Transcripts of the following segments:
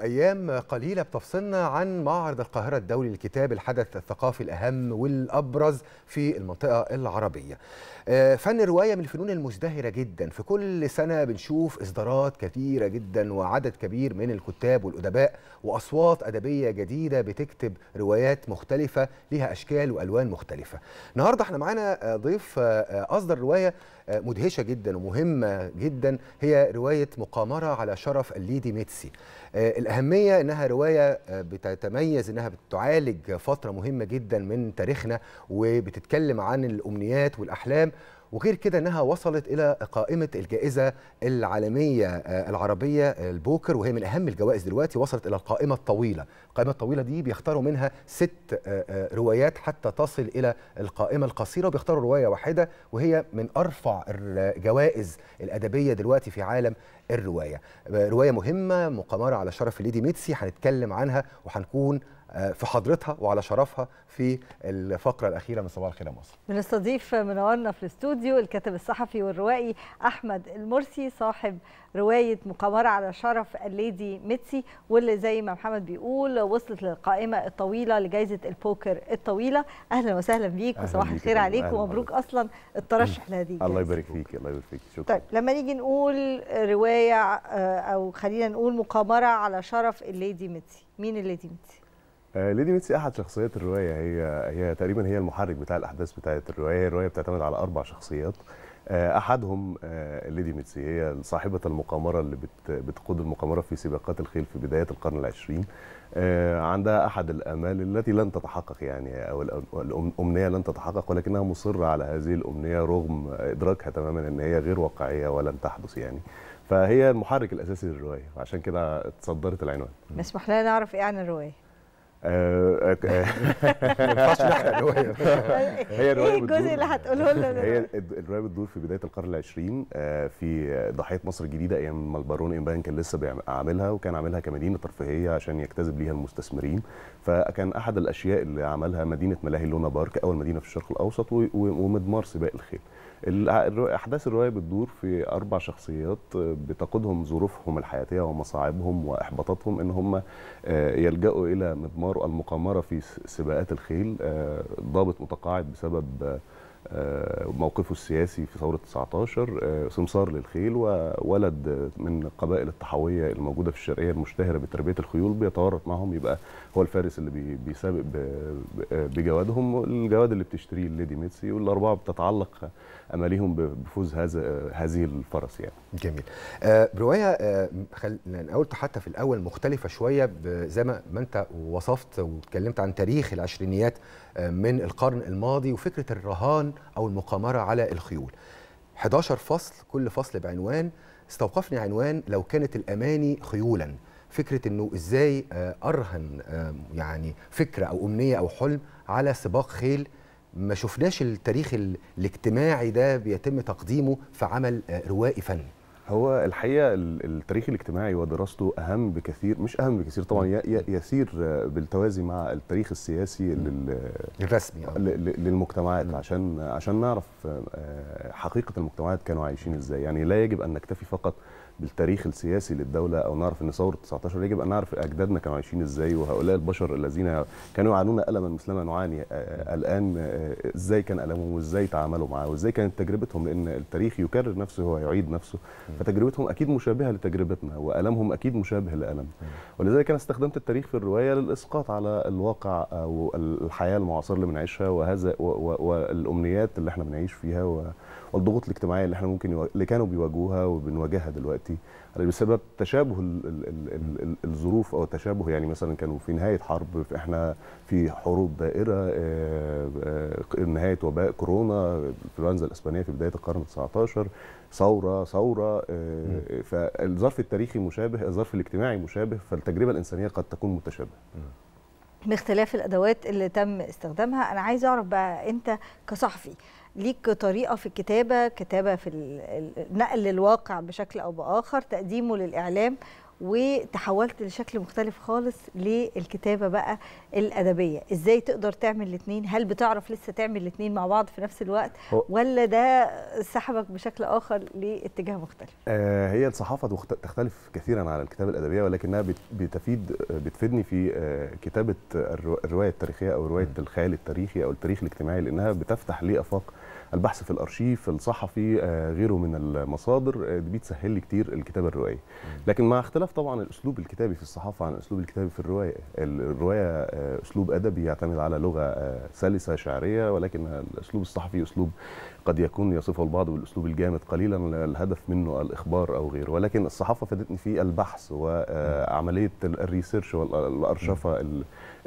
أيام قليلة بتفصلنا عن معرض القاهرة الدولي للكتاب، الحدث الثقافي الأهم والأبرز في المنطقة العربية. فن الرواية من الفنون المزدهرة جدا، في كل سنة بنشوف إصدارات كثيرة جدا وعدد كبير من الكتاب والأدباء وأصوات أدبية جديدة بتكتب روايات مختلفة لها أشكال وألوان مختلفة. النهاردة احنا معانا ضيف أصدر رواية مدهشة جدا ومهمة جدا، هي رواية مقامرة على شرف الليدي ميتسي. الأهمية أنها رواية بتتميز أنها بتعالج فترة مهمة جدا من تاريخنا، وبتتكلم عن الأمنيات والأحلام، وغير كده أنها وصلت إلى قائمة الجائزة العالمية العربية البوكر، وهي من أهم الجوائز دلوقتي. وصلت إلى القائمة الطويلة، القائمة الطويلة دي بيختاروا منها 6 روايات حتى تصل إلى القائمة القصيرة، وبيختاروا رواية واحدة، وهي من أرفع الجوائز الأدبية دلوقتي في عالم الرواية. رواية مهمة، مقامرة على شرف الليدي ميتسي، هنتكلم عنها وهنكون في حضرتها وعلى شرفها في الفقرة الأخيرة من صباح الخير يا مصر. بنستضيف منورنا في الاستوديو الكاتب الصحفي والروائي أحمد المرسي، صاحب رواية مقامرة على شرف الليدي ميتسي، واللي زي ما محمد بيقول وصلت للقائمة الطويلة لجائزة البوكر الطويلة. أهلا وسهلا بيك وصباح الخير عليك، ومبروك أصلا الترشح لهذه. الله يبارك فيك. الله يبارك فيك، شكرا. طيب، لما نيجي نقول رواية أو خلينا نقول مقامرة على شرف الليدي ميتسي، مين الليدي ميتسي؟ ليدي ميتسي أحد شخصيات الرواية، هي تقريبا هي المحرك بتاع الأحداث بتاعة الرواية. الرواية بتعتمد على 4 شخصيات، أحدهم ليدي ميتسي، هي صاحبة المقامرة اللي بتقود المقامرة في سباقات الخيل في بداية القرن العشرين. عندها أحد الآمال التي لن تتحقق، يعني أو الأمنية لن تتحقق، ولكنها مصرة على هذه الأمنية رغم إدراكها تماما أن هي غير واقعية ولن تحدث يعني. فهي المحرك الأساسي للرواية، وعشان كده اتصدرت العنوان. مسموح لنا نعرف إيه عن الرواية؟ هي الرواية بتدور في بداية القرن العشرين في ضاحية مصر الجديدة، أيام ما البارون إمبان كان لسه بيعملها، وكان عاملها كمدينة ترفيهية عشان يجتذب ليها المستثمرين. فكان أحد الأشياء اللي عملها مدينة ملاهي لونا بارك، أول مدينة في الشرق الأوسط، ومضمار سباق الخيل. أحداث الرواية بتدور في 4 شخصيات بتقودهم ظروفهم الحياتية ومصاعبهم وإحباطاتهم إن هم يلجأوا إلى مضمار المقامرة في سباقات الخيل. ضابط متقاعد بسبب موقفه السياسي في ثورة 19، سمسار للخيل، وولد من قبائل الطحاوية الموجودة في الشرقية المشتهرة بتربية الخيول بيتورط معهم، يبقى هو الفارس اللي بيسابق بجوادهم، الجواد اللي بتشتريه الليدي ميتسي، والأربعة بتتعلق أماليهم بفوز هذه الفرس يعني. جميل. رواية أنا قلت حتى في الأول مختلفة شوية، زي ما أنت وصفت وتكلمت عن تاريخ العشرينيات من القرن الماضي، وفكرة الرهان أو المقامرة على الخيول. 11 فصل، كل فصل بعنوان. استوقفني عنوان لو كانت الأماني خيولا، فكرة أنه إزاي أرهن يعني فكرة أو أمنية أو حلم على سباق خيل. ما شفناش التاريخ الاجتماعي ده بيتم تقديمه في عمل روائي فني. هو الحقيقه التاريخ الاجتماعي ودراسته اهم بكثير، مش اهم بكثير طبعا، يسير بالتوازي مع التاريخ السياسي الرسمي للمجتمعات، عشان نعرف حقيقه المجتمعات كانوا عايشين ازاي. يعني لا يجب ان نكتفي فقط بالتاريخ السياسي للدوله او نعرف ان ثوره 19، يجب ان نعرف اجدادنا كانوا عايشين ازاي، وهؤلاء البشر الذين كانوا يعانون الما مثلما نعاني الان ازاي كان المهم، وازاي تعاملوا معاه، وازاي كانت تجربتهم، لان التاريخ يكرر نفسه ويعيد نفسه، فتجربتهم اكيد مشابهه لتجربتنا، والامهم اكيد مشابه لالمنا. ولذلك انا استخدمت التاريخ في الروايه للاسقاط على الواقع او الحياه المعاصره اللي بنعيشها، وهذا والامنيات اللي احنا بنعيش فيها، والضغوط الاجتماعيه اللي احنا اللي كانوا بيواجهوها وبنواجهها دلوقتي بسبب تشابه الظروف او تشابه، يعني مثلا كانوا في نهايه حرب، احنا في حروب دائره، نهايه وباء كورونا، الانفلونزا الاسبانيه في بدايه القرن ال19، ثوره. فالظرف التاريخي مشابه، الظرف الاجتماعي مشابه، فالتجربه الانسانيه قد تكون متشابهه باختلاف الادوات اللي تم استخدامها. انا عايز اعرف بقى، انت كصحفي ليك طريقة في الكتابة، كتابة في نقل الواقع بشكل أو بآخر، تقديمه للإعلام، وتحولت لشكل مختلف خالص للكتابه بقى الادبيه. ازاي تقدر تعمل الاثنين؟ هل بتعرف لسه تعمل الاثنين مع بعض في نفس الوقت، ولا ده سحبك بشكل اخر لاتجاه مختلف؟ هي الصحافه تختلف كثيرا على الكتابه الادبيه، ولكنها بتفيدني في كتابه الروايه التاريخيه او روايه الخيال التاريخي او التاريخ الاجتماعي، لانها بتفتح لي افاق البحث في الارشيف الصحفي غيره من المصادر، دي بتسهل لي كتير الكتابه الروائيه. لكن مع اختلاف طبعا الاسلوب الكتابي في الصحافه عن الاسلوب الكتابي في الروايه، الروايه اسلوب ادبي يعتمد على لغه سلسه شعريه، ولكن الاسلوب الصحفي اسلوب قد يكون يصفه البعض بالاسلوب الجامد قليلا الهدف منه الاخبار او غيره، ولكن الصحافه فادتني في البحث وعمليه الريسيرش والارشفه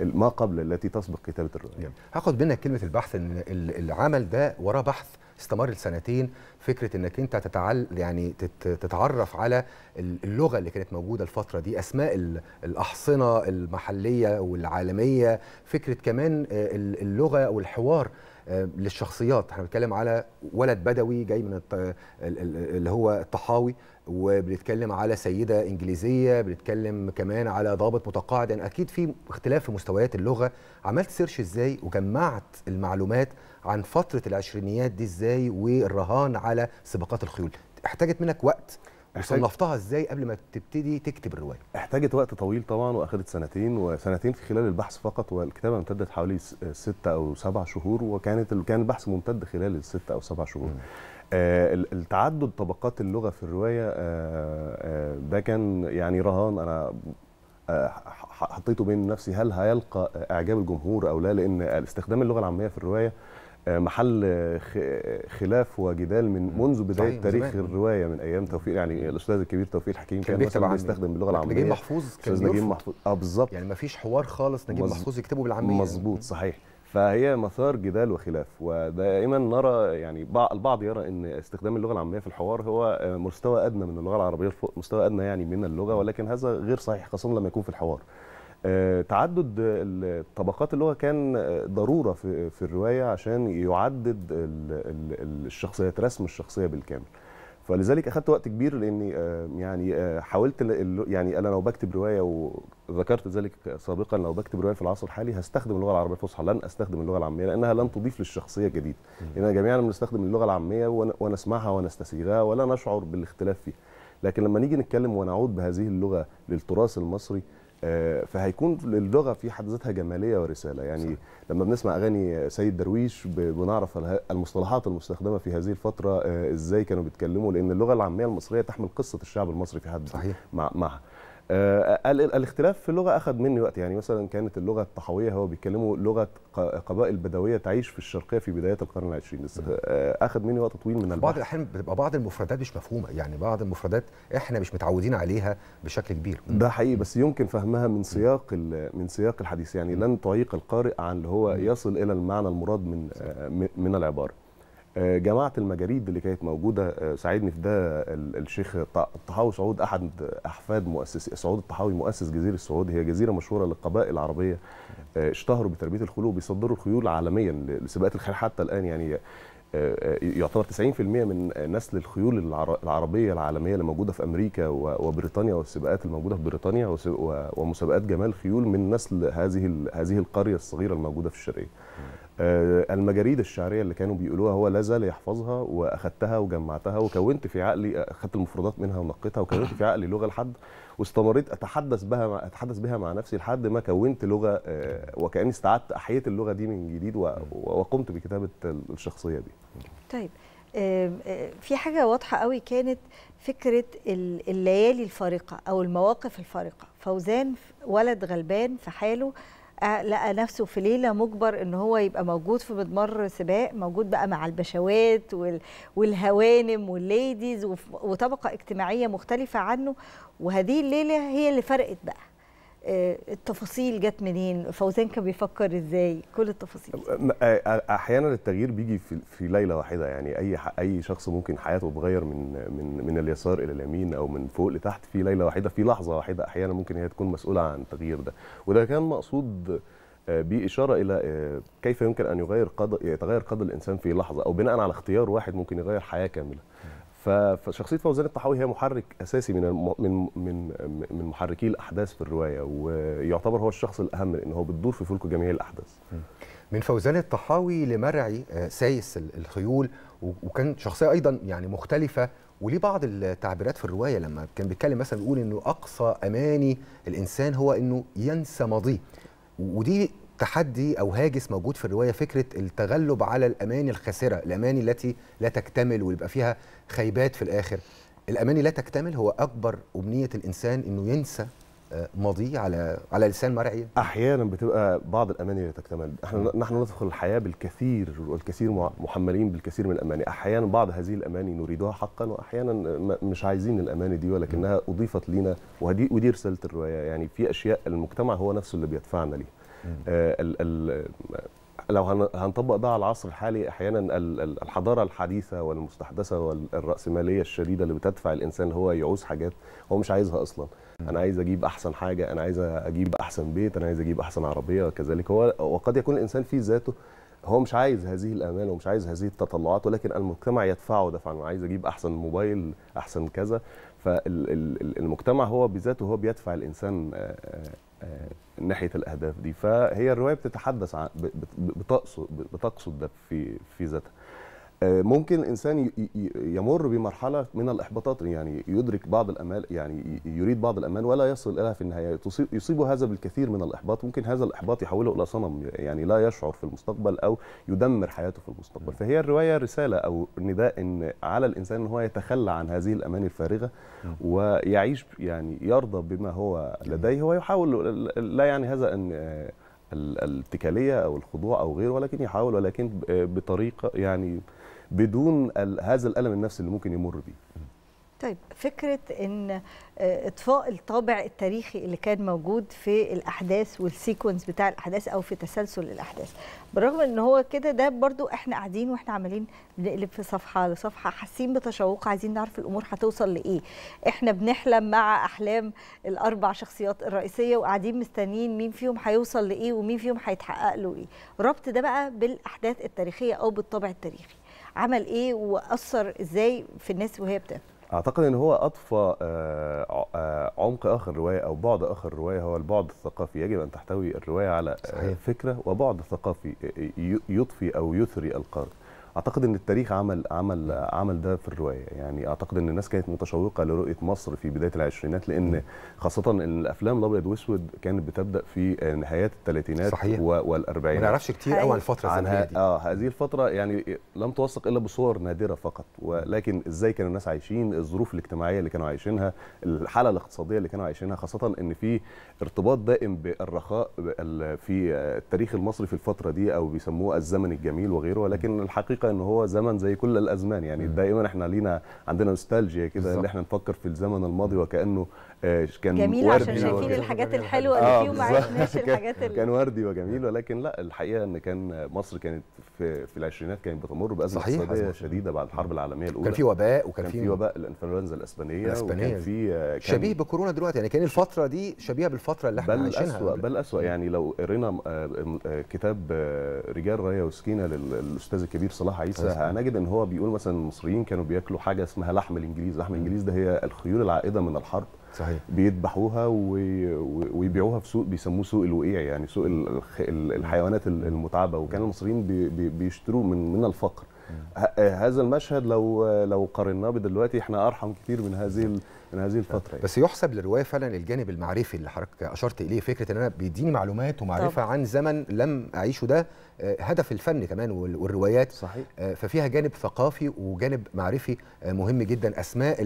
ما قبل التي تسبق كتابه الروايه. هاخد منك كلمه البحث، ان العمل ده وراه بحث استمر لسنتين، فكره انك انت تتعرف على اللغه اللي كانت موجوده الفتره دي، اسماء الاحصنه المحليه والعالميه، فكره كمان اللغه والحوار للشخصيات. احنا بنتكلم على ولد بدوي جاي من اللي هو الطحاوي، وبنتكلم على سيده انجليزيه، بنتكلم كمان على ضابط متقاعد، يعني اكيد في اختلاف في مستويات اللغه. عملت سيرش ازاي وجمعت المعلومات عن فتره العشرينيات دي ازاي، والرهان على سباقات الخيول؟ احتاجت منك وقت، وصنفتها ازاي قبل ما تبتدي تكتب الروايه؟ احتاجت وقت طويل طبعا، واخدت سنتين في خلال البحث فقط، والكتابه امتدت حوالي 6 أو 7 شهور، وكان البحث ممتد خلال ال6 أو 7 شهور. التعدد طبقات اللغه في الروايه ده كان يعني رهان انا حطيته بين نفسي، هل هيلقى اعجاب الجمهور او لا، لان استخدام اللغه العاميه في الروايه محل خلاف وجدال منذ بدايه تاريخ الروايه، من ايام توفيق، يعني الاستاذ الكبير توفيق الحكيم كان بيستخدم باللغه العاميه، نجيب محفوظ كان نجيب محفوظ بالظبط، يعني ما فيش حوار خالص، نجيب محفوظ يكتبه بالعاميه مظبوط صحيح. فهي مثار جدال وخلاف، ودائما نرى يعني البعض يرى ان استخدام اللغه العاميه في الحوار هو مستوى ادنى من اللغه العربيه، مستوى ادنى يعني من اللغه، ولكن هذا غير صحيح خاصه لما يكون في الحوار. تعدد طبقات اللغه كان ضروره في الروايه عشان يعدد الشخصيات، رسم الشخصيه بالكامل. فلذلك اخذت وقت كبير، لاني يعني حاولت، يعني انا لو بكتب روايه، وذكرت ذلك سابقا، لو بكتب روايه في العصر الحالي هستخدم اللغه العربيه الفصحى، لن استخدم اللغه العاميه، لانها لن تضيف للشخصيه جديد، لان جميعنا بنستخدم اللغه العاميه ونسمعها ونستسيغها ولا نشعر بالاختلاف فيها. لكن لما نيجي نتكلم ونعود بهذه اللغه للتراث المصري، فهيكون اللغه في حد ذاتها جماليه ورساله، يعني صحيح. لما بنسمع اغاني سيد درويش بنعرف المصطلحات المستخدمه في هذه الفتره ازاي كانوا بيتكلموا، لان اللغه العاميه المصريه تحمل قصه الشعب المصري في حد ذاتها معها. الاختلاف في اللغه اخذ مني وقت، يعني مثلا كانت اللغه الطحاويه هو بيتكلموا لغه قبائل بدويه تعيش في الشرقيه في بدايه القرن العشرين، اخذ مني وقت طويل من البحث. بعض الاحيان بتبقى بعض المفردات مش مفهومه، يعني بعض المفردات احنا مش متعودين عليها بشكل كبير، ده حقيقي، بس يمكن فهمها من سياق الحديث، يعني لن تعيق القارئ عن اللي هو يصل الى المعنى المراد من العباره. جماعة المجاريد اللي كانت موجودة ساعدني في ده الشيخ الطحاوي سعود، أحد أحفاد سعود الطحاوي مؤسس جزيرة السعود، هي جزيرة مشهورة للقبائل العربية، اشتهروا بتربية الخيول وبيصدروا الخيول عالميا لسباقات الخيل حتى الآن، يعني يعتبر 90% من نسل الخيول العربية العالمية اللي موجودة في أمريكا وبريطانيا، والسباقات الموجودة في بريطانيا ومسابقات جمال خيول من نسل هذه القرية الصغيرة الموجودة في الشرقية. المجاريد الشعريه اللي كانوا بيقولوها هو لا زال يحفظها، واخدتها وجمعتها وكونت في عقلي، اخدت المفردات منها ونقيتها وكونت في عقلي لغه، لحد واستمريت اتحدث بها مع نفسي لحد ما كونت لغه، وكاني احييت اللغه دي من جديد وقمت بكتابه الشخصيه دي. طيب في حاجه واضحه قوي كانت فكره الليالي الفارقه او المواقف الفارقه، فوزان ولد غلبان في حاله لقى نفسه في ليله مجبر ان هو يبقى موجود في مضمار سباق، موجود بقى مع البشوات والهوانم والليديز وطبقه اجتماعيه مختلفه عنه، وهذه الليله هي اللي فرقت بقى. التفاصيل جت منين؟ فوزان كان بيفكر ازاي؟ كل التفاصيل. احيانا التغيير بيجي في ليله واحده، يعني اي شخص ممكن حياته تتغير من اليسار الى اليمين او من فوق لتحت في ليله واحده، في لحظه واحده، احيانا ممكن هي تكون مسؤوله عن التغيير ده، وده كان مقصود بإشارة إلى كيف يمكن أن يتغير قدر الإنسان في لحظة، أو بناء على اختيار واحد ممكن يغير حياة كاملة. فشخصيه فوزان الطحاوي هي محرك اساسي من من من من محركي الاحداث في الروايه، ويعتبر هو الشخص الاهم لان هو بتدور في فلك جميع الاحداث. من فوزان الطحاوي لمرعي سايس الخيول، وكان شخصيه ايضا يعني مختلفه وليه بعض التعبيرات في الروايه لما كان بيتكلم مثلا بيقول انه اقصى اماني الانسان هو انه ينسى ماضيه، ودي تحدي او هاجس موجود في الروايه، فكره التغلب على الاماني الخاسره، الاماني التي لا تكتمل ويبقى فيها خيبات في الاخر. الاماني لا تكتمل هو اكبر امنيه الانسان انه ينسى ماضيه على لسان مرعي. احيانا بتبقى بعض الاماني لا تكتمل، نحن ندخل الحياه بالكثير والكثير محملين بالكثير من الاماني، احيانا بعض هذه الاماني نريدها حقا واحيانا مش عايزين الاماني دي ولكنها اضيفت لينا، ودي رساله الروايه، يعني في اشياء المجتمع هو نفسه اللي بيدفعنا ليها. لو هنطبق ده على العصر الحالي، احيانا الحضاره الحديثه والمستحدثه والراسماليه الشديده اللي بتدفع الانسان هو يعوز حاجات هو مش عايزها اصلا. انا عايز اجيب احسن حاجه، انا عايز اجيب احسن بيت، انا عايز اجيب احسن عربيه وكذلك. هو وقد يكون الانسان في ذاته هو مش عايز هذه الامانه ومش عايز هذه التطلعات، ولكن المجتمع يدفعه دفعا، انا عايز اجيب احسن موبايل، احسن كذا. فالمجتمع هو بذاته هو بيدفع الانسان ناحيه الاهداف دي، فهي الروايه بتتحدث عن بتقصد ده في ذاتها. ممكن الانسان يمر بمرحله من الاحباطات، يعني يدرك بعض الامال، يعني يريد بعض الامال ولا يصل اليها في النهايه، يصيبه هذا بالكثير من الاحباط، ممكن هذا الاحباط يحوله الى صنم يعني لا يشعر في المستقبل او يدمر حياته في المستقبل. فهي الروايه رساله او نداء ان على الانسان ان هو يتخلى عن هذه الاماني الفارغه ويعيش، يعني يرضى بما هو لديه ويحاول لا يعني هذا ان الاتكاليه او الخضوع او غيره، ولكن يحاول ولكن بطريقه يعني بدون هذا الألم النفسي اللي ممكن يمر بيه. طيب، فكرة إن إطفاء الطابع التاريخي اللي كان موجود في الأحداث والسيكونس بتاع الأحداث أو في تسلسل الأحداث، بالرغم إن هو كده ده برضو إحنا قاعدين وإحنا عمالين بنقلب في صفحة لصفحة، حاسين بتشوق، عايزين نعرف الأمور هتوصل لإيه، إحنا بنحلم مع أحلام الأربع شخصيات الرئيسية وقاعدين مستنيين مين فيهم هيوصل لإيه ومين فيهم هيتحقق له إيه. ربط ده بقى بالأحداث التاريخية أو بالطابع التاريخي عمل ايه واثر ازاي في الناس وهي بتقرا؟ اعتقد ان هو اضفى عمق اخر الروايه او بعد اخر الروايه، هو البعد الثقافي. يجب ان تحتوي الروايه على فكره وبعد ثقافي يضفي او يثري القارئ. اعتقد ان التاريخ عمل ده في الروايه، يعني اعتقد ان الناس كانت متشوقه لرؤيه مصر في بدايه العشرينات، لان خاصه ان الافلام الابيض واسود كانت بتبدا في نهايات الثلاثينات والاربعينات. ما نعرفش كتير قوي عن الفتره دي. هذه الفتره يعني لم توثق الا بصور نادره فقط، ولكن ازاي كانوا الناس عايشين، الظروف الاجتماعيه اللي كانوا عايشينها، الحاله الاقتصاديه اللي كانوا عايشينها، خاصه ان في ارتباط دائم بالرخاء في التاريخ المصري في الفتره دي، او بيسموه الزمن الجميل وغيره، ولكن الحقيقه ان هو زمن زي كل الازمان، يعني دائما احنا لينا عندنا نوستالجيا كده ان احنا نفكر في الزمن الماضي وكانه كان جميل عشان شايفين الحاجات الحلوه اللي فيه وما عشناش الحاجات اللي كان وردي وجميل، ولكن لا، الحقيقه ان كان مصر كانت في العشرينات كانت بتمر بازمه اقتصاديه شديده بعد الحرب العالميه الاولى، كان في وباء، وكان في وباء الانفلونزا الاسبانيه وكان في شبيه بكورونا دلوقتي، يعني كان الفتره دي شبيهه بالفتره اللي احنا عايشينها، بل اسوء. يعني لو قرينا كتاب رجال رايه وسكينه للاستاذ الكبير صلاح عيسى هنجد ان هو بيقول مثلا المصريين كانوا بياكلوا حاجه اسمها لحم الانجليز، لحم الانجليز ده هي الخيول العائده من الحرب، صحيح، بيذبحوها ويبيعوها في سوق بيسموه سوق الوقيع، يعني سوق الحيوانات المتعبه، وكان المصريين بيشتروه من الفقر. هذا المشهد لو قارناه بدلوقتي احنا ارحم كتير من هذه الفتره. بس يحسب للروايه فعلا الجانب المعرفي اللي حضرتك اشرت اليه، فكره ان انا بيديني معلومات ومعرفه عن زمن لم اعيشه، ده هدف الفن كمان والروايات، صحيح، ففيها جانب ثقافي وجانب معرفي مهم جدا. اسماء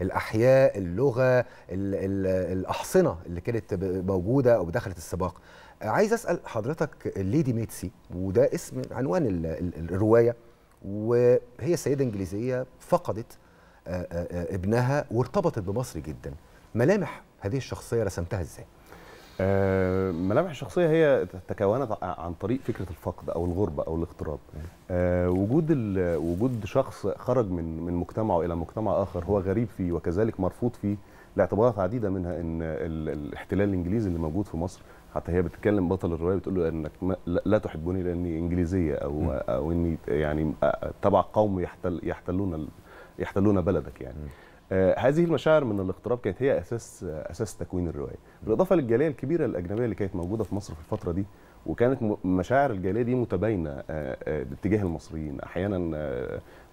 الاحياء، اللغه، الاحصنه اللي كانت موجوده او دخلت السباق. عايز اسال حضرتك، الليدي ميتسي وده اسم عنوان الروايه، وهي سيده انجليزيه فقدت ابنها وارتبطت بمصر جدا، ملامح هذه الشخصيه رسمتها ازاي؟ ملامح الشخصيه هي تكونت عن طريق فكره الفقد او الغربه او الاغتراب، وجود شخص خرج من مجتمعه الى مجتمع اخر هو غريب فيه وكذلك مرفوض فيه لاعتبارات عديده، منها ان الاحتلال الانجليزي اللي موجود في مصر، حتى هي بتتكلم بطل الروايه بتقول له انك لا تحبني لاني انجليزيه او اني يعني تبع قوم يحتلون يحتلون بلدك يعني. هذه المشاعر من الاغتراب كانت هي اساس تكوين الروايه، بالاضافه للجاليه الكبيره الاجنبيه اللي كانت موجوده في مصر في الفتره دي، وكانت مشاعر الجاليه دي متباينه باتجاه المصريين، احيانا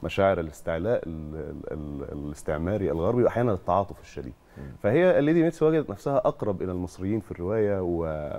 مشاعر الاستعلاء الاستعماري الغربي، واحيانا التعاطف الشديد. فهي الليدي ميتسي وجدت نفسها اقرب الى المصريين في الروايه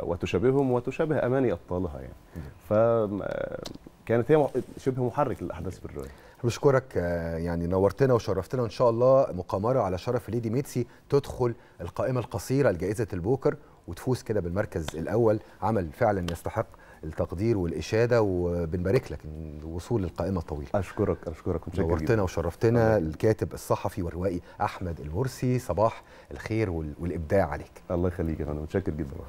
وتشابههم وتشابه اماني ابطالها يعني. فكانت هي شبه محرك للاحداث في الروايه. بشكرك يعني، نورتنا وشرفتنا، وان شاء الله مقامره على شرف الليدي ميتسي تدخل القائمه القصيره لجائزه البوكر وتفوز كده بالمركز الاول، عمل فعلا يستحق التقدير والاشاده، وبنبارك لك الوصول للقائمه الطويله. اشكرك متشكر، نورتنا وشرفتنا. الكاتب الصحفي والروائي احمد المرسي، صباح الخير والابداع عليك. الله يخليك، انا متشكر جدا.